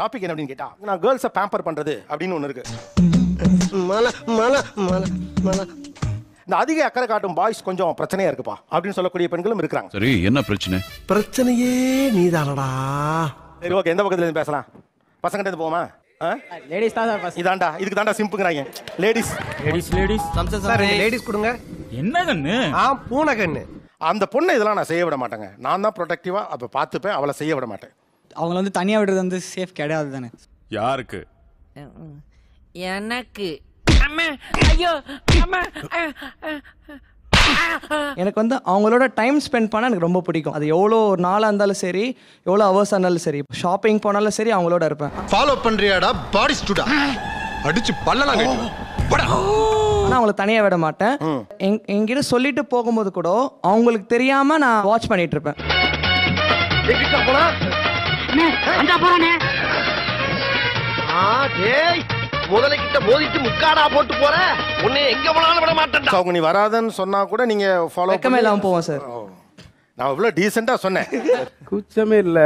Topic என்ன அப்படின்னு கேட்டா, நான் கேர்ள்ஸை பேம்பர் பண்றது அப்படின்னு ஒன்று இருக்கு. இந்த அதிக அக்கறை காட்டும் பாய்ஸ் கொஞ்சம் பிரச்சனையா இருக்குப்பா அப்படின்னு சொல்லக்கூடிய பெண்களும் இருக்கிறாங்க. சரி, என்ன பிரச்சனை? பிரச்சனையே நீதானடா. சரி, ஓகே, எந்த பக்கத்துல இருந்து பேசலாம்? பசங்கிட்ட இருந்து போமா? லேடிஸ் தான் சார். இதாண்டா, இதுக்கு தாண்டா சிம்புங்கறாங்க. லேடிஸ் லேடிஸ் லேடிஸ் சம்சன் சார், லேடிஸ் கொடுங்க. என்ன கண்ணு? ஆ, பூனை கண்ணு. அந்த பொண்ணை இதெல்லாம் நான் செய்ய விட மாட்டேங்க. நான் தான் ப்ரொடெக்டிவா அப்ப பாத்துப்பேன், அவளை செய்ய விட மாட்டேன். அவங்கள வந்து தனியா விடுறது வந்து சேஃப் கிடையாது தானே. யாருக்கு? எனக்கு. எனக்கு வந்து அவங்களோட டைம் ஸ்பெண்ட் பண்ண எனக்கு ரொம்ப பிடிக்கும். அது எவ்வளோ நாளாக இருந்தாலும் சரி, எவ்வளோ ஹவர்ஸ் ஆனாலும் சரி, ஷாப்பிங் போனாலும் சரி, அவங்களோட இருப்பேன். ஃபாலோ பண்றியாடா பாடி ஸ்டூடா அடிச்சு பல்லல கட்டி போடா. நான் அவங்கள தனியாக விட மாட்டேன். என்கிட்ட சொல்லிட்டு போகும்போது கூட அவங்களுக்கு தெரியாம நான் வாட்ச் பண்ணிட்டு இருப்பேன். முதல்கிட்ட மோதிட்டு முக்காடா போட்டு போற உன்னை எங்க போனாலும் விட மாட்டேன். அவங்க நீ வராதன்னு சொன்னா கூட நீங்க ஃபாலோ பண்ணவே இல்லாம போவோம் சார். நான் இவ்வளவு டீசன்ட்டா சொன்னேன், கூச்சமே இல்ல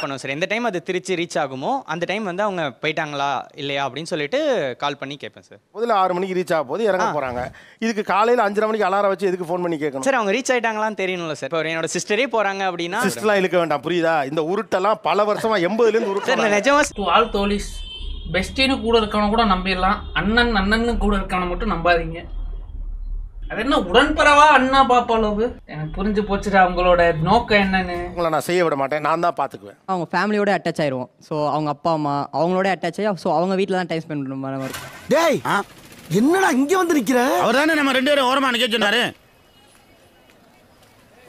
பண்ணுவோம் சார். எந்த டைம் அது திருச்சி ரீச் ஆகுமோ அந்த டைம் வந்து அவங்க போயிட்டாங்களா இல்லையா அப்படின்னு சொல்லிட்டு கால் பண்ணி கேட்பேன் சார். முதல்ல 6 மணிக்கு ரீச் ஆகும் போது இறங்க போறாங்க. இதுக்கு காலையில 5:30 மணிக்கு அலாரம் வச்சு எதுக்கு ஃபோன் பண்ணி கேட்கணும் சார்? அவங்க ரீச் ஆயிட்டாங்களான்னு தெரியணும்ல சார். இப்போ என்னோட சிஸ்டரே போறாங்க அப்படின்னா சிஸ்டர்லாம் இழுக்க வேண்டாம், புரியுதா? இந்த உருட்டெல்லாம் பல வருஷமா 80லேருந்து உருட்டு. நிஜமா ஆல் தோலிஸ் பெஸ்டின்னு கூட இருக்கவன கூட நம்பிடலாம், அண்ணன் அண்ணன்னு கூட இருக்கவன மட்டும் நம்பாதீங்க. அது என்ன உடன்பரவா அண்ணா பாப்பா அளவு? எனக்கு புரிஞ்சு போச்சுடா அவங்களோட நோக்கம் என்னன்னு. அவங்கள நான் செய்ய விட மாட்டேன், நான் தான் பார்த்துக்குவேன். அவங்க ஃபேமிலியோட அட்டாச் ஆயிடுவோம். ஸோ அவங்க அப்பா அம்மா அவங்களோட அட்டாச் ஆகி, ஸோ அவங்க வீட்டில் தான் டைம் ஸ்பெண்ட் பண்ணுற மாதிரி இருக்கும். டேய், என்னடா இங்கே வந்து நிற்கிற? அவர் தானே நம்ம 2 பேரும் ஓரமாக நிற்க சொன்னாரு.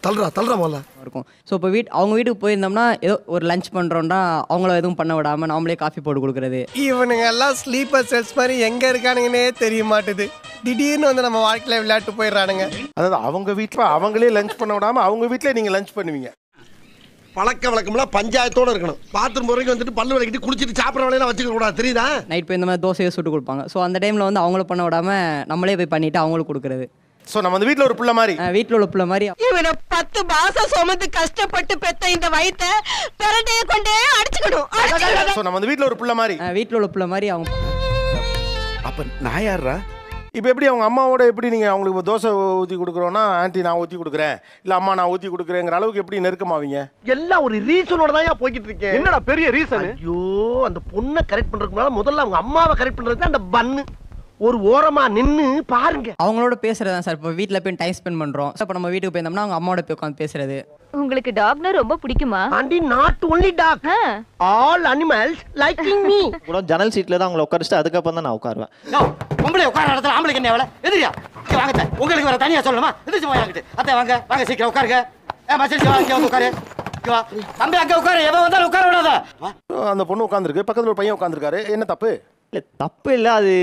தள்ளுறா தள்ளுற போல இருக்கும். ஸோ இப்போ அவங்க வீட்டுக்கு போயிருந்தோம்னா ஏதோ ஒரு லஞ்ச் பண்ணுறோம்னா அவங்கள எதுவும் பண்ண விடாமல் நாமளே காஃபி போட்டு கொடுக்குறது. இவனுங்க எல்லாம் ஸ்லீப்பர் செல்ஸ் மாதிரி எங்கே இருக்கானுங்கன்னே தெரிய மாட்டுது. திடீர்னு வந்து நம்ம வாழ்க்கையில் விளையாட்டு போயிடுறானுங்க. அதாவது அவங்க வீட்டில் அவங்களே லஞ்ச் பண்ண விடாமல் அவங்க வீட்டிலே நீங்கள் லஞ்ச் பண்ணுவீங்க. பழக்க வழக்கம்லாம் பஞ்சாயத்தோடு இருக்கணும். பாத்ரூம் போகிறதுக்கு வந்துட்டு பல்லு விளக்கிட்டு குளிச்சுட்டு சாப்பிட்ற வேலையெல்லாம் வச்சுக்க கூடாது, தெரியுதா? நைட் போய் இந்த மாதிரி தோசையை சுட்டு கொடுப்பாங்க. ஸோ அந்த டைமில் வந்து அவங்கள பண்ண விடாமல் நம்மளே போய் பண்ணிவிட்டு அவங்களுக்கு கொடுக்குறது. சோ நம்ம அந்த வீட்ல ஒரு புள்ள மாதிரி, வீட்ல உள்ள புள்ள மாதிரி இவனை 10 மாசம் சுமந்து கஷ்டப்பட்டு பெத்த இந்த வயித்தை பெரண்டைய கொண்டே அடிச்சுக்கணும். சோ நம்ம அந்த வீட்ல ஒரு புள்ள மாதிரி, வீட்ல உள்ள புள்ள மாதிரி. அவங்க அப்ப நான் யாரா? இப்போ எப்படி அவங்க அம்மாவோட எப்படி நீங்கள் அவங்களுக்கு தோசை ஊற்றி கொடுக்குறோன்னா ஆண்டி நான் ஊற்றி கொடுக்குறேன், இல்லை அம்மா நான் ஊற்றி கொடுக்குறேங்கிற அளவுக்கு எப்படி நெருக்கமாவீங்க? எல்லாம் ஒரு ரீசனோட தான் ஏன் போய்கிட்டு இருக்கேன். என்னடா பெரிய ரீசன்? ஐயோ, அந்த பொண்ணை கரெக்ட் பண்ணுறதுக்கு முன்னால முதல்ல அவங்க அம்மாவை கரெக்ட் பண்ணுறது. அந்த பண்ணு ஒரு ஓரமா நின்னு பாருங்க. அவங்களோட பேசுறதா சார். இப்போ வீட்ல போய் டைம் ஸ்பெண்ட் பண்றோம். இப்போ நம்ம வீட்டுக்கு போயிருந்தோம்னா அவங்க அம்மாவோட போய் உட்கார்ந்து பேசுறது. உங்களுக்கு டாக்னா ரொம்ப பிடிக்குமா? Aunty not only dog, all animals liking me. கூட ஜன்னல் சீட்ல தான் அவங்கள உட்கார்ந்துட்டு அதுக்கு அப்புறம் தான் நான் உட்காருவேன். உங்களே உட்கார இடத்துல ஆம்பளைக்கு என்ன வேலை? எதிரியா வாங்க. உங்களுக்கு வேற தனியா சொல்லணுமா? எதிரிச்சு வாங்கிட்டு அத்தை வாங்க வாங்க சீக்கிரம் உட்காருங்க. ஏ மச்சான் வாங்க உட்காரு. தம்பி அங்க உட்காரு. எவன் வந்தாலும் உட்கார விடாத. அந்த பொண்ணு உட்கார்ந்திருக்கு, பக்கத்துல ஒரு பையன் உட்கார்ந்திருக்காரு. என்ன தப்பு? இல்ல தப்பு இல்ல, அது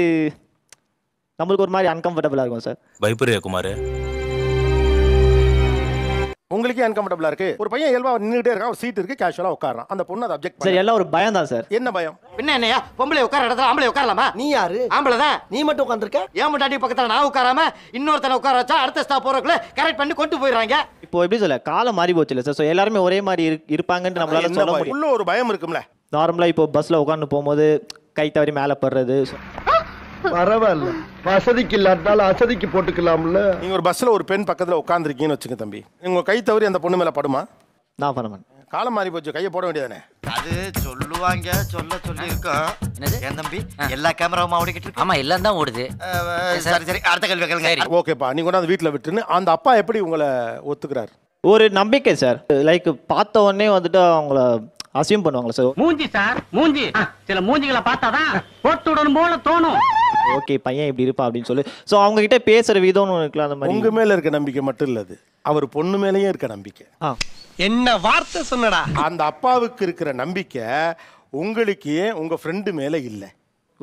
நம்மளுக்கு ஒரு மாதிரி அன்கம்ஃபர்டபுளா இருக்கும் சார். பயப்படுறியா குமார்? உங்களுக்கே அன்கம்ஃபர்டபுளா இருக்கு. ஒரு பையன் இயல்பா நின்னுட்டே இருக்கான், ஒரு சீட் இருக்கு, கேஷுவலா உட்கார்றான். அந்த பொண்ணு அதை அப்ஜெக்ட் பண்ணி. சார் எல்லாம் ஒரு பயம் தான் சார். என்ன பயம்? பின்ன என்னையா பொம்பளை உட்கார இடத்துல ஆம்பளை உட்காரலாமா? நீ யாரு? ஆம்பளை தான், நீ மட்டும் உட்கார்ந்திருக்க. ஏன் முட்டாட்டி பக்கத்துல நான் உட்காராம இன்னொருத்தனை உட்கார வச்சா அடுத்த ஸ்டாப் போறதுக்குள்ள கரெக்ட் பண்ணி கொண்டு போயிடுறாங்க. இப்போ எப்படி சொல்ல, காலம் மாறி போச்சு இல்ல சார். ஸோ எல்லாருமே ஒரே மாதிரி இருப்பாங்கன்னு நம்மளால சொல்ல முடியும். உள்ள ஒரு பயம் இருக்கும்ல. நார்மலா இப்போ பஸ்ல உட்காந்து போகும்போது கை தவறி மேல படுறது பரவாயில்ல, வசதிக்கு இல்லாட்டாலும் அசதிக்கு போட்டுக்கலாம்ல. நீங்க ஒரு பஸ்ல ஒரு பெண் பக்கத்துல உட்காந்துருக்கீங்கன்னு வச்சுங்க தம்பி, உங்க கை தவறி அந்த பொண்ணு மேல படுமா? நான் பண்ண மாட்டேன். காலம் மாறி போச்சு, கையை போட வேண்டியதானே. அது சொல்லுவாங்க, சொல்லி இருக்கோம் என் தம்பி. எல்லா கேமராவும் ஓடிக்கிட்டு. ஆமா, எல்லாம் தான் ஓடுது. சரி சரி, அடுத்த கேள்வி கேளுங்க. ஓகேப்பா, நீங்க கூட அந்த வீட்டுல விட்டுன்னு அந்த அப்பா எப்படி உங்களை ஒத்துக்கிறாரு? ஒரு நம்பிக்கை சார். லைக் பார்த்த உடனே வந்துட்டு அவங்கள அசியம் பண்ணுவாங்களா சார்? மூஞ்சி சார், மூஞ்சி. சில மூஞ்சிகளை பார்த்தாதான் போட்டு விடணும் போல தோணும். ஓகே, பையன் இப்படி இருப்பா அப்படின்னு சொல்லி. ஸோ அவங்க கிட்ட பேசுற விதம்னு இருக்கலாம். அந்த மாதிரி உங்க மேல இருக்க நம்பிக்கை மட்டும் இல்லது, அவர் பொண்ணு மேலேயே இருக்க நம்பிக்கை. என்ன வார்த்தை சொன்னடா! அந்த அப்பாவுக்கு இருக்கிற நம்பிக்கை உங்களுக்கு உங்க ஃப்ரெண்டு மேல இல்ல.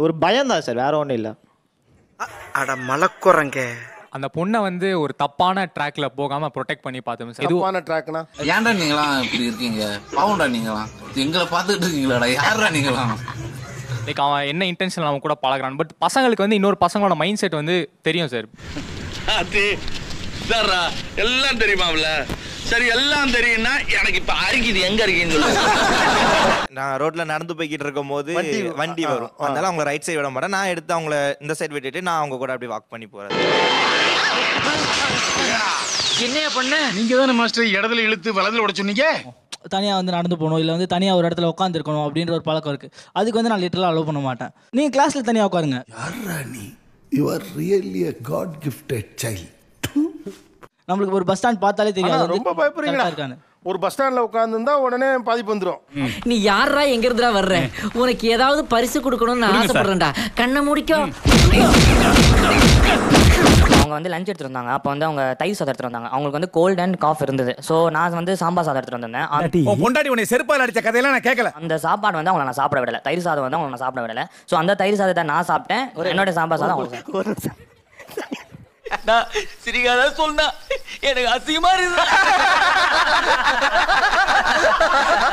ஒரு பயம் தான் சார், வேற ஒன்றும் இல்லை. அட மலக்குறங்க, அந்த பொண்ணை வந்து ஒரு தப்பான ட்ராக்ல போகாம ப்ரொடெக்ட் பண்ணி பார்த்தோம் சார். தப்பான ட்ராக்னா ஏன்டா நீங்களாம் இப்படி இருக்கீங்க? பாவம்டா நீங்களாம், எங்களை பார்த்துட்டு இருக்கீங்களாடா? யாரா நீங்களாம்? லைக் அவன் என்ன இன்டென்ஷன் அவன் கூட பழகிறான். பட் பசங்களுக்கு வந்து இன்னொரு பசங்களோட மைண்ட் செட் வந்து தெரியும் சார். எல்லாம் தெரியுமாவில? சரி, எல்லாம் தெரியும்னா எனக்கு இப்ப அறிக்குது, எங்க அறிக்குன்னு சொல்லுங்க. நான் ரோட்ல நடந்து போய்கிட்டு இருக்கும் போது வண்டி வரும், அதனால அவங்க ரைட் சைடு விட மாட்டேன். நான் எடுத்து அவங்கள இந்த சைடு விட்டுட்டு நான் அவங்க கூட அப்படி வாக் பண்ணி போறேன். என்னையா பண்ண? நீங்க தானே மாஸ்டர் இடத்துல இழுத்து வலதுல ஓட சொன்னீங்க. தனியாக வந்து நடந்து போகணும் இல்லை வந்து தனியாக ஒரு இடத்துல உட்காந்துருக்கணும் அப்படின்ற ஒரு பழக்கம் இருக்குது. அதுக்கு வந்து நான் லிட்டரலாக அலோவ் பண்ண மாட்டேன். நீங்கள் கிளாஸில் தனியாக உட்காருங்க. நம்மளுக்கு ஒரு பஸ் ஸ்டாண்ட் பார்த்தாலே தெரியாது, ரொம்ப பயப்படுறீங்களா இருக்கானு. ஒரு பஸ் ஸ்டாண்டில் உட்காந்துருந்தா உடனே பாதிப்பு வந்துடும். நீ யாரா எங்க இருந்துடா வர்ற, உனக்கு ஏதாவது பரிசு கொடுக்கணும்னு நான் ஆசைப்படுறேன்டா, கண்ணை முடிக்கும். அவங்க வந்து லஞ்ச் எடுத்துட்டு வந்தாங்க. அப்போ வந்து அவங்க தயிர் சாதம் எடுத்துட்டு வந்தாங்க. அவங்களுக்கு வந்து கோல்ட் அண்ட் காஃப் இருந்தது. ஸோ நான் வந்து சாம்பார் சாதம் எடுத்துட்டு வந்தேன். பொண்டாட்டி உன்னை செருப்பால் அடிச்ச கதையெல்லாம் நான் கேட்கல. அந்த சாப்பாடு வந்து அவங்கள நான் சாப்பிட விடலை. தயிர் சாதம் வந்து அவங்கள நான் சாப்பிட விடலை. ஸோ அந்த தயிர் சாதத்தை நான் சாப்பிட்டேன். என்னோட சாம்பார் சாதம் அவங்களுக்கு நான் சிரிக்காத சொன்னா எனக்கு அசிங்கமா இருக்கு.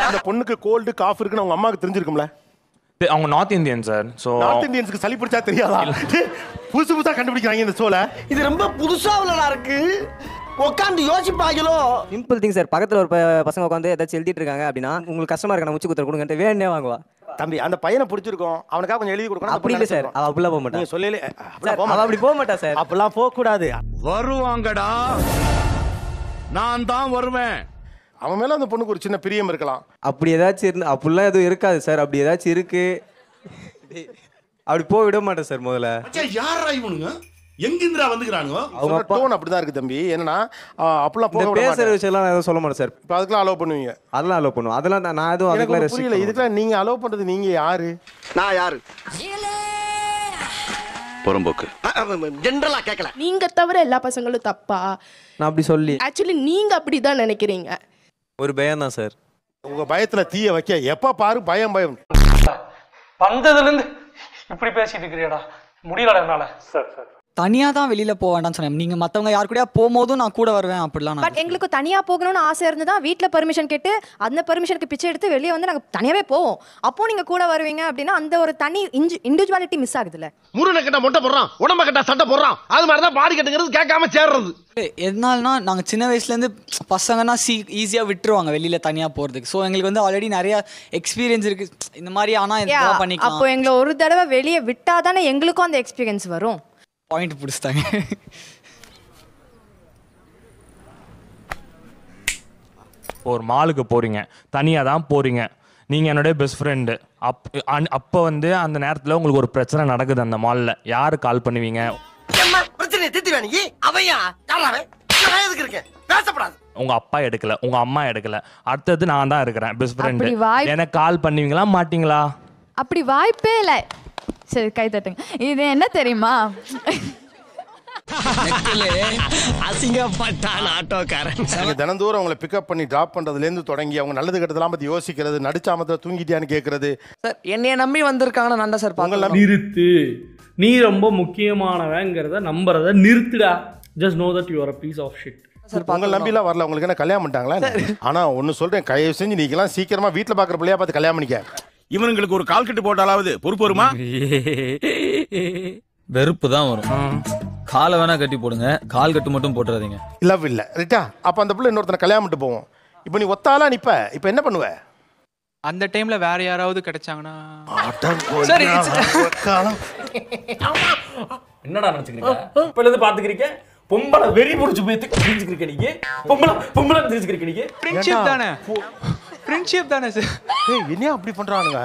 அந்த பொண்ணுக்கு கோல்டு காஃப் இருக்குன்னு அவங்க அம்மாவுக்கு தெரிஞ்சிருக்கும்ல. அவங்க north Indian sir. So north இந்தியன்ஸுக்கு சளி பிடிச்சா தெரியாதா? புதுசு புதுசாக கண்டுபிடிக்கிறாங்க இந்த ஷோவில். இது ரொம்ப புதுசாக இருக்கு, உட்காந்து யோசிப்பாங்களோ. Simple thing sir. பக்கத்தில் ஒரு பசங்க உட்காந்து ஏதாச்சும் எழுதிட்டு இருக்காங்க அப்படின்னா உங்களுக்கு கஷ்டமா இருக்க, நான் முச்சு குத்துற கொடுங்க வேணே வாங்குவா. தம்பி அந்த பையனை பிடிச்சிருக்கோம், அவனுக்காக கொஞ்சம் எழுதி கொடுக்கணும். அப்படி இல்லை சார், அவள் அப்படிலாம் போக மாட்டான். சொல்லல அப்படி போக மாட்டா சார். அப்படிலாம் போகக்கூடாது. வருவாங்கடா, நான் தான் வருவேன். அவன் மேலே அந்த பொண்ணுக்கு ஒரு சின்ன பிரியம் இருக்கலாம். அப்படி ஏதாச்சும் இருந்து அப்படிலாம் எதுவும் இருக்காது சார். அப்படி ஏதாச்சும் இருக்கு அப்படி போக விட மாட்டேன் சார். முதல்ல யாரா இவனுங்க, எங்கிந்திரா வந்துக்கிறானுங்க? அவங்க டோன் அப்படிதான் இருக்கு தம்பி. என்னன்னா அப்படிலாம் போக பேசுற விஷயம்லாம் நான் எதுவும் சொல்ல மாட்டேன் சார். இப்போ அதுக்கெல்லாம் அலோவ் பண்ணுவீங்க? அதெல்லாம் அலோவ் பண்ணுவோம். அதெல்லாம் நான் எதுவும் அதுக்கெல்லாம் புரியல. இதுக்கெல்லாம் நீங்கள் அலோவ் பண்ணுறது? நீங்கள் யாரு? நான் யாரு? புறம்போக்கு ஜென்ரலா கேட்கல. நீங்க தவிர எல்லா பசங்களும் தப்பா நான் அப்படி சொல்லி ஆக்சுவலி நீங்க அப்படிதான் நினைக்கிறீங்க. ஒரு பயம் தான் சார். உங்க பயத்துல தீய வைக்க எப்ப பாரு பயம் பயம். வந்ததுல இருந்து இப்படி பேசிட்டு இருக்கிறியடா, முடியலடா என்னால. சார் சார் தனியா தான் வெளியில போக வேண்டாம்னு சொன்னேன். நீங்க மத்தவங்க யார் கூடயா போகும்போதும் நான் கூட வருவேன் அப்படிலாம். பட் எங்களுக்கு தனியா போகணும்னு ஆசை இருந்துதான் வீட்டுல பெர்மிஷன் கேட்டு அந்த பெர்மிஷனுக்கு பிச்சை எடுத்து வெளியே வந்து நாங்க தனியாவே போவோம். அப்போ நீங்க கூட வருவீங்க அப்படின்னா அந்த ஒரு தனி இண்டிவிஜுவாலிட்டி மிஸ் ஆகுதுல்ல. முருகனை கட்டா மொட்டை போடுறான், உடம்ப கட்டா சண்டை போடுறான், அது மாதிரிதான் பாடி கட்டுங்கிறது கேட்காம சேர்றது. எதனாலனா நாங்க சின்ன வயசுல இருந்து பசங்கன்னா ஈஸியா விட்டுருவாங்க வெளியில தனியா போறதுக்கு. ஸோ எங்களுக்கு வந்து ஆல்ரெடி நிறைய எக்ஸ்பீரியன்ஸ் இருக்கு இந்த மாதிரி. ஆனா பண்ணிக்கலாம். அப்போ எங்களை ஒரு தடவை வெளியே விட்டாதானே எங்களுக்கும் அந்த எக்ஸ்பீரியன்ஸ் வரும். பாயிண்ட் பிடிச்சிட்டாங்க. ஒரு மாலுக்கு போகிறீங்க, தனியாக தான் போகிறீங்க. நீங்கள் என்னுடைய பெஸ்ட் ஃப்ரெண்டு. அப்போ வந்து அந்த நேரத்தில் உங்களுக்கு ஒரு பிரச்சனை நடக்குது அந்த மாலில். யாரு கால் பண்ணுவீங்க? உங்க அப்பா எடுக்கல, உங்க அம்மா எடுக்கல, அடுத்தது நான் தான் இருக்கிறேன் பெஸ்ட் ஃப்ரெண்டு. எனக்கு கால் பண்ணுவீங்களா மாட்டீங்களா? அப்படி வாய்ப்பே இல்லை. சரி கை தட்டுங்க. இது என்ன தெரியுமா, தினந்தோறும் அவங்களை பிக்கப் பண்ணி டிராப் பண்றதுலேருந்து தொடங்கி அவங்க நல்லது கெட்டதெல்லாம் பத்தி யோசிக்கிறது, நடிச்சாமத்துல தூங்கிட்டியான்னு கேட்கறது. சார் என்னைய நம்பி வந்திருக்காங்க. நல்லா சார் பாக்கலாம். நிறுத்து, நீ ரொம்ப முக்கியமானவங்கிறத நம்புறத நிறுத்துடா. Just know that you are a piece of shit. உங்களை நம்பிலாம் வரல. உங்களுக்கு என்ன கல்யாணம் பண்ணிட்டாங்களா? ஆனா ஒன்னு சொல்றேன், கையை செஞ்சு நீங்களாம் சீக்கிரமா வீட்டுல பாக்குற பிள்ளையா பார்த்து கல்யாணம் பண்ணிக்க. இவனுங்களுக்கு ஒரு கால் கட்டு போட்டாலாவது பொறுப்பு வருமா? வெறுப்பு தான் வரும். காலை வேணா கட்டி போடுங்க, கால் கட்டு மட்டும் போட்டுறாதீங்க. லவ் இல்ல ரைட்டா? அப்ப அந்த பிள்ளை இன்னொருத்தனை கல்யாணம் பண்ணிட்டு போவோம். இப்ப நீ ஒத்தாலா நிப்ப, இப்ப என்ன பண்ணுவ அந்த டைம்ல? வேற யாராவது கிடைச்சாங்கன்னா என்னடா நினைச்சுக்கிறீங்க? இப்ப இருந்து பாத்துக்கிறீங்க பொம்பளை வெறி புடிச்சு போயிட்டு நீங்க பொம்பளை பொம்பளை தெரிஞ்சுக்கிறீங்க. நீங்க ஃப்ரெண்ட்ஷிப் தானே, ஃப்ரெண்ட்ஷிப் தானே சார். ஏய் என்ன அப்படி பண்றானுங்க?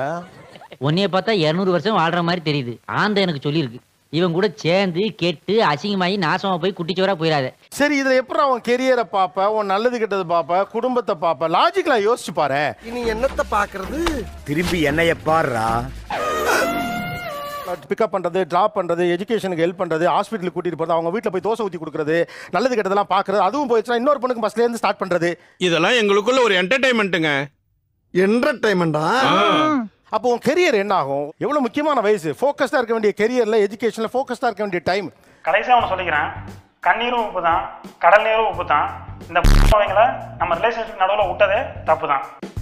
ஒன்னே பார்த்தா 200 வருஷம் வாழ்ற மாதிரி தெரியுது. ஆந்த எனக்கு சொல்லி இருக்கு, இவன் கூட சேர்ந்து கெட்டு அசிங்கமாயி நாசமா போய் குட்டிச்சோரா போயிடாத. சரி இதுல எப்பறம் அவன் கெரியரை பாப்ப, உன் நல்லது கெட்டது பாப்ப, குடும்பத்தை பாப்ப, லாஜிக்கலா யோசிச்சு பாரு. இனி என்னத்தை பாக்குறது? திரும்பி என்னைய பாருடா. பிக்கப் பண்றது, டிராப் பண்றது, எஜுகேஷனுக்கு ஹெல்ப் பண்றது, ஹாஸ்பிட்டலுக்கு கூட்டிட்டு போறது, அவங்க வீட்டுல போய் தோசை ஊத்தி கொடுக்கறது, நல்லது கெட்டதெல்லாம் பாக்குறது, அதுவும் போயிடுச்சுன்னா இன்னொரு பொண்ணுக்கு பஸ்ல இருந்து ஸ்டார்ட் பண்றது, இதெல்லாம் எங்களுக்குள்ள ஒரு என்டர்டைன்மெண்ட்டுங்க. என்டர்டைன்மெண்டா? அப்போ உன் கெரியர் என்ன ஆகும்? எவ்வளவு முக்கியமான வயசு, ஃபோக்கஸ்டா இருக்க வேண்டிய கெரியர்ல, எஜுகேஷன்ல ஃபோக்கஸ்டா இருக்க வேண்டிய டைம். கடைசியா அவனை சொல்லிக்கிறேன், கண்ணீரும் உப்பு தான், கடல் நீரும் உப்பு தான். இந்த நம்ம ரிலேஷன்ஷிப் நடுவில் விட்டதே தப்பு தான்.